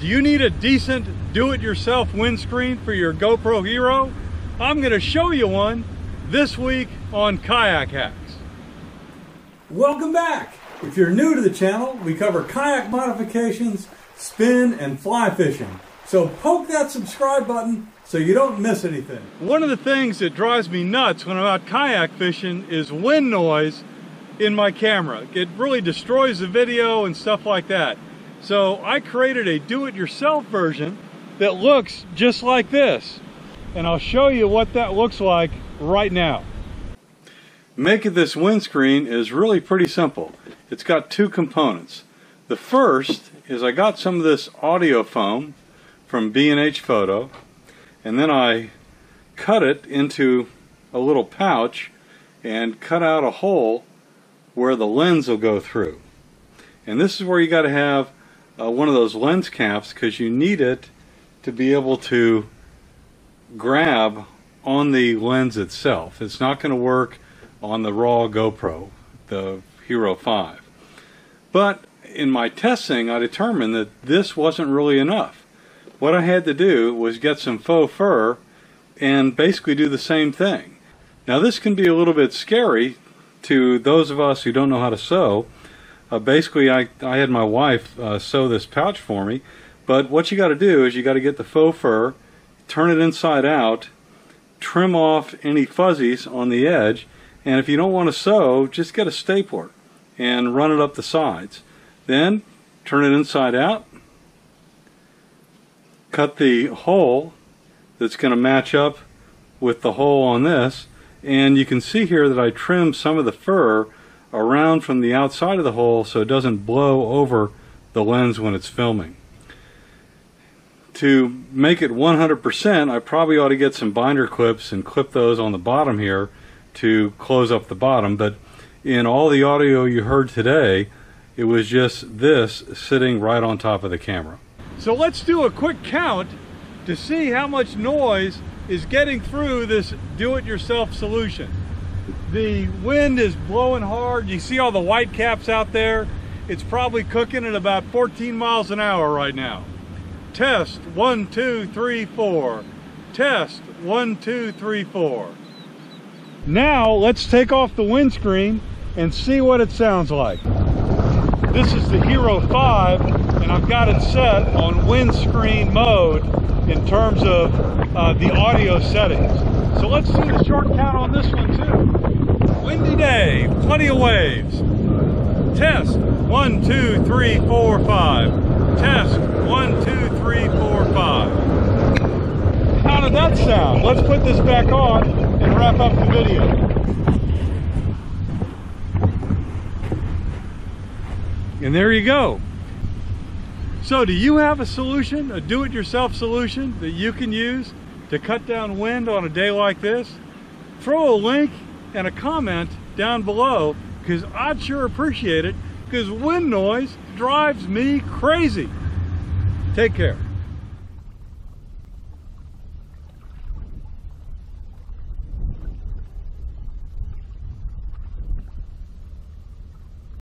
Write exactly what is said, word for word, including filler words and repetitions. Do you need a decent do-it-yourself windscreen for your GoPro Hero? I'm going to show you one this week on Kayak Hacks. Welcome back! If you're new to the channel, we cover kayak modifications, spin, and fly fishing. So poke that subscribe button so you don't miss anything. One of the things that drives me nuts when I'm out kayak fishing is wind noise in my camera. It really destroys the video and stuff like that. So I created a do-it-yourself version that looks just like this. And I'll show you what that looks like right now. Making this windscreen is really pretty simple. It's got two components. The first is I got some of this audio foam from B and H Photo, and then I cut it into a little pouch and cut out a hole where the lens will go through. And this is where you got to have Uh, one of those lens caps, because you need it to be able to grab on the lens itself. It's not going to work on the raw GoPro, the Hero five. But in my testing, I determined that this wasn't really enough. What I had to do was get some faux fur and basically do the same thing. Now this can be a little bit scary to those of us who don't know how to sew. Uh, basically, I, I had my wife uh, sew this pouch for me, but what you got to do is you got to get the faux fur, turn it inside out, trim off any fuzzies on the edge, and if you don't want to sew, just get a stapler and run it up the sides. Then turn it inside out, cut the hole that's going to match up with the hole on this, and you can see here that I trimmed some of the fur around from the outside of the hole so it doesn't blow over the lens when it's filming. To make it one hundred percent, I probably ought to get some binder clips and clip those on the bottom here to close up the bottom, but in all the audio you heard today, it was just this sitting right on top of the camera. So let's do a quick count to see how much noise is getting through this do-it-yourself solution. The wind is blowing hard. You see all the white caps out there. It's probably cooking at about fourteen miles an hour right now. Test one, two, three, four. Test one, two, three, four. Now let's take off the windscreen and see what it sounds like. This is the Hero five, and I've got it set on windscreen mode in terms of uh, the audio settings. So let's do the short count on this one too. Windy day, plenty of waves. Test, one, two, three, four, five. Test, one, two, three, four, five. How did that sound? Let's put this back on and wrap up the video. And there you go. So do you have a solution, a do-it-yourself solution that you can use to cut down wind on a day like this? Throw a link and a comment down below, because I'd sure appreciate it, because wind noise drives me crazy. Take care.